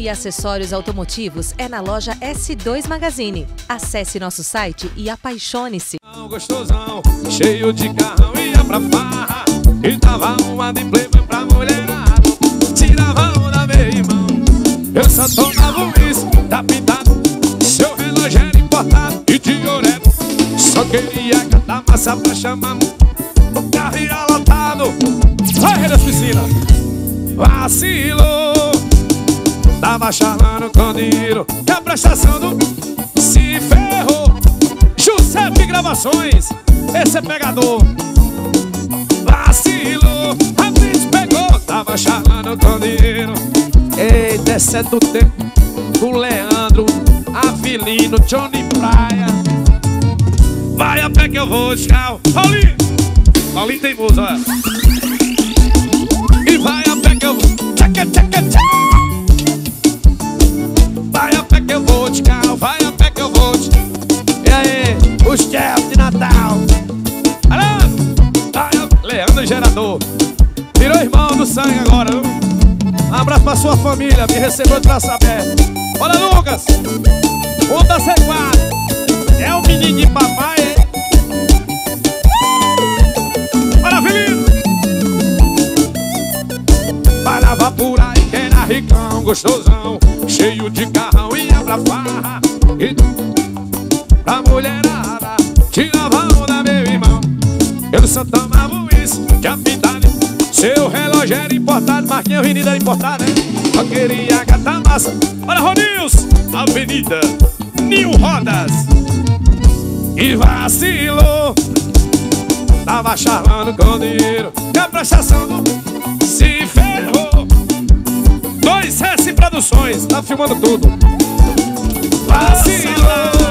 e acessórios automotivos é na loja S2 Magazine. Acesse nosso site e apaixone-se. Gostosão, cheio de carrão, ia pra farra. E dava uma de playboy pra mulherada. Tirava onda, meu irmão. Eu só tomava um risco da pitada. Seu relógio era importado e de orelha. Só queria catar massa pra chamar. O carro ia lotado. Vai, rei das piscinas. Vacilou. Tava charlando com dinheiro e a prestação do se ferrou. Giuseppe Gravações, esse é pegador. Vacilou, a bicha pegou. Tava charlando com dinheiro. Eita, esse é do tempo do Leandro Avelino, Johnny Praia. Vai a pé que eu vou, tchau. Paulinho, Paulinho tem voz, olha. E vai a pé que eu vou, tchaca, tchaca, tchaca. Vai a pé que eu vou de carro, vai a pé que eu vou de... E aí, os chefes de Natal. Leandro Gerador. Virou irmão do sangue agora, viu? Um abraço pra sua família, me recebeu de braço aberto. Olha, Lucas. Outra C4. É o menino de papai, hein? Olha, Felipe. Parava por aí, que era ricão, gostosão. Cheio de carrão, ia pra farra. E pra mulherada, tirava onda, meu irmão. Eu só tomava um uísque de Apidalha. Seu relógio era importado, Marquinha Avenida era importada, né? Só queria catar massa. Olha, Roninhos, Avenida Nil Rodas. E vacilou. Tava charlando com dinheiro e a prestação do se ferrou. Dois S Produções, tá filmando tudo. Vacilou.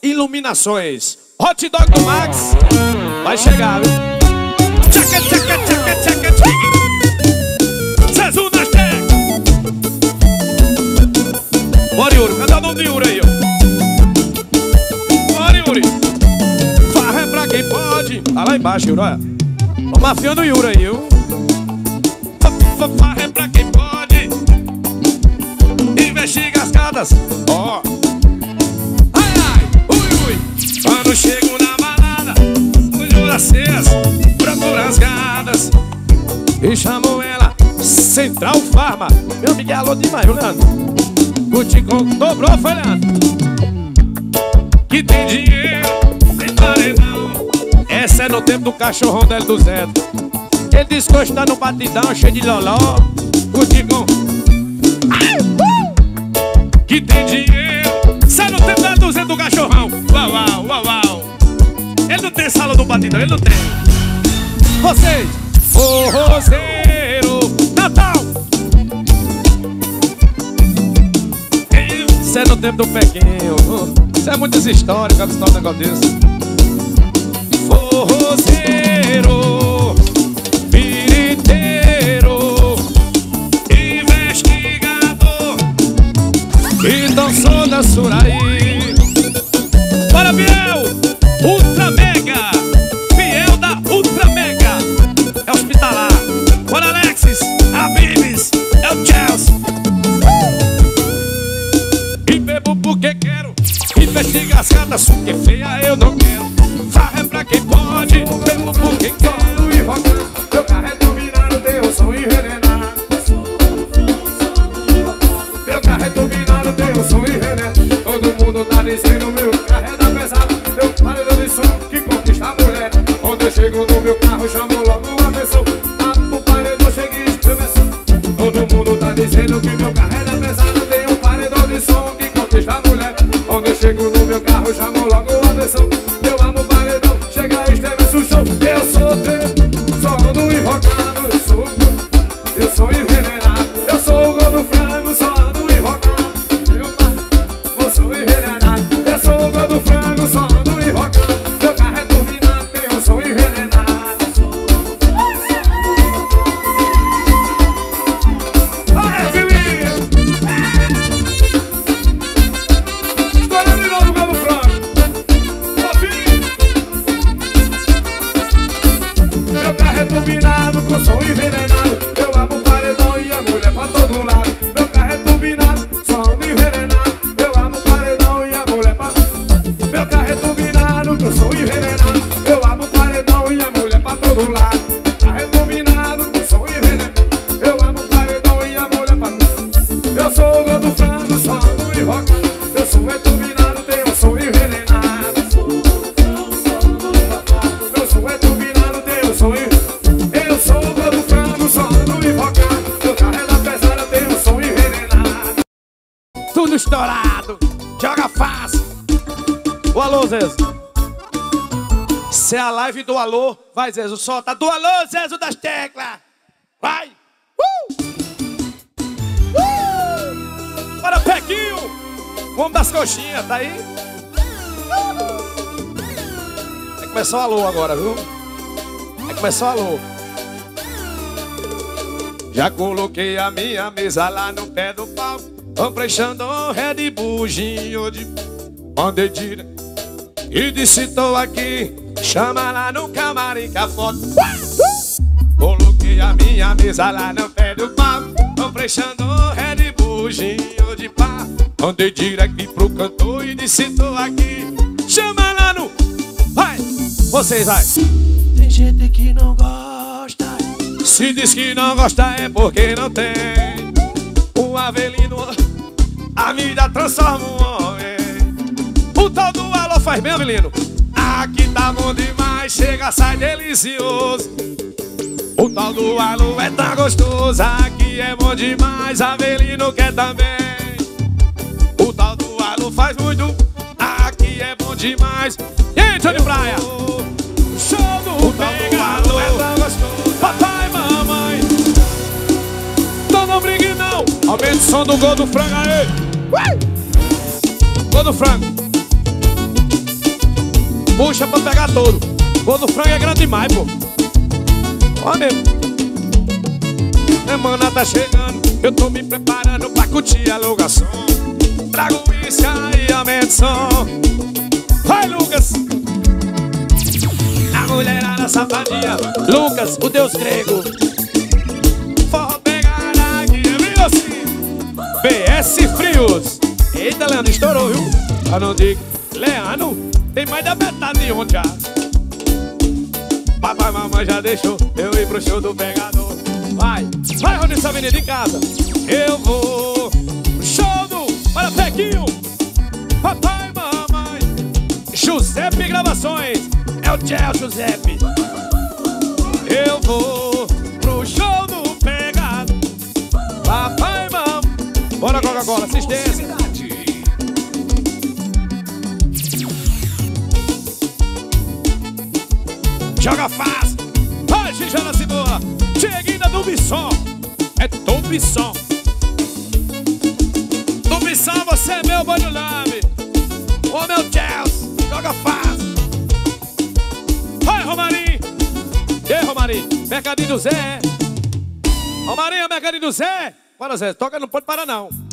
Iluminações, hot dog do Max vai chegar, viu? Tchaca, tchaca, tchaca, tchaca, tchaca. Zezo nas tecas. Bora, Yuri, cadê o nome de Yuri aí, ó? Bora, Yuri. Farra é pra quem pode. Tá lá embaixo, Yuri, olha. Tô mafiando o Yuri aí, viu? Farra é pra quem pode. Investiga as casas, ó. Quando chego na balada, fujo da cesta, procuro as gadas. E chamo ela, Central Farma. Meu amigo é alô demais, viu, Leandro? Cuticão dobrou, foi, Leandro. Que tem dinheiro, tem paredão. Essa é no tempo do cachorrão da S2. Ele descosta tá no batidão, cheio de loló. Cuticão. Que tem dinheiro. Sai no tempo da 200 do cachorrão. Uau, uau, uau, uau. Ele não tem sala do batidão, ele não tem. Vocês, forrozeiro, Natal. Isso é no tempo do pequinho. Isso é muito histórico, sabe um negócio desse. Forrozeiro, piriteiro, investigador. Então sou da Suraí. Para Biel, Ultra Mega. Biel da Ultra Mega. É hospitalar. Bora, Léo. Eu chego no meu carro, chamo logo uma pessoa. Lá pro paredão, cheguei de travessão. Todo mundo tá dizendo que meu carro era pesado. Tem um paredão de som que conquista a mulher. Quando eu chego no meu carro, chamo logo uma pessoa. Eu amo o paredão, chega e estremece o chão. Eu sou teu, só ando invocado. Eu sou envenenado. Eu sou o gol do frango, só ando invocado. Meu pai, eu sou envenenado. Eu sou o gol do frango, só ando invocado. Meu carro é turbinado, eu sou envenenado. Olha, filhinho! Estou olhando de novo o gol do frango. Ô, filho! Meu carro é turbinado, eu sou envenenado. Estourado, joga fácil. O alô, Zezo. Se é a live do alô, vai, Zezo, solta. Do alô, Zezo das teclas. Vai. Bora, Pequinho. O homem das coxinhas, tá aí? Vai começar o alô agora, viu? Vai começar o alô. Já coloquei a minha mesa lá no pé do palco. Comprei Xandão, Red Bull, Ginho de... Mandei tira e disse tô aqui. Chama lá no camarim que a foto. Coloquei a minha mesa lá no pé do papo. Comprei Xandão, Red Bull, Ginho de pá. Mandei direto pro cantor e disse tô aqui. Chama lá no... Vai! Vocês, vai! Tem gente que não gosta. Se diz que não gosta é porque não tem. O Avelino, a vida transforma um homem. O tal do alô faz bem, Avelino. Aqui tá bom demais, chega, sai delicioso. O tal do alô é tão gostoso. Aqui é bom demais, Avelino quer também. O tal do alô faz muito. Aqui é bom demais. E aí, Johnny Praia? Show do Pega do alô é tão gostoso. Papai, mamãe, então não brigue não. Aumenta o som do gol do frango aí. Gol do frango. Puxa pra pegar todo. Gol do frango é grande demais, pô. Ó mesmo. Semana tá chegando. Eu tô me preparando pra curtir a locação. Trago isso aí, aumenta o som. Vai, Lucas. A mulherada safadinha. Lucas, o deus grego. Forró pegada aqui, amigo. BS Frios. Eita, Leandro, estourou, viu? Eu não digo, Leandro, tem mais da metade de um já. Papai e mamãe já deixou eu ir pro show do pegador. Vai, vai, Roninhos, essa avenida em casa. Eu vou pro show do... Para, Pequinho. Papai e mamãe. Giuseppe Gravações. É o Tchel, Giuseppe. Eu vou pro show do pegador. Papai e mamãe. Bora, Coca-Cola, assistência. Joga fácil. Vai, xixi na cebola. Cheguinha do Bisson. É do Bisson. Do Bisson, você é meu banho lame. Ô, meu Deus. Joga fácil. Vai, Romarim. E aí, Romarim? Mercadinho do Zé. Romarim, Mercadinho do Zé. Bora, Zé, toca, não pode parar não.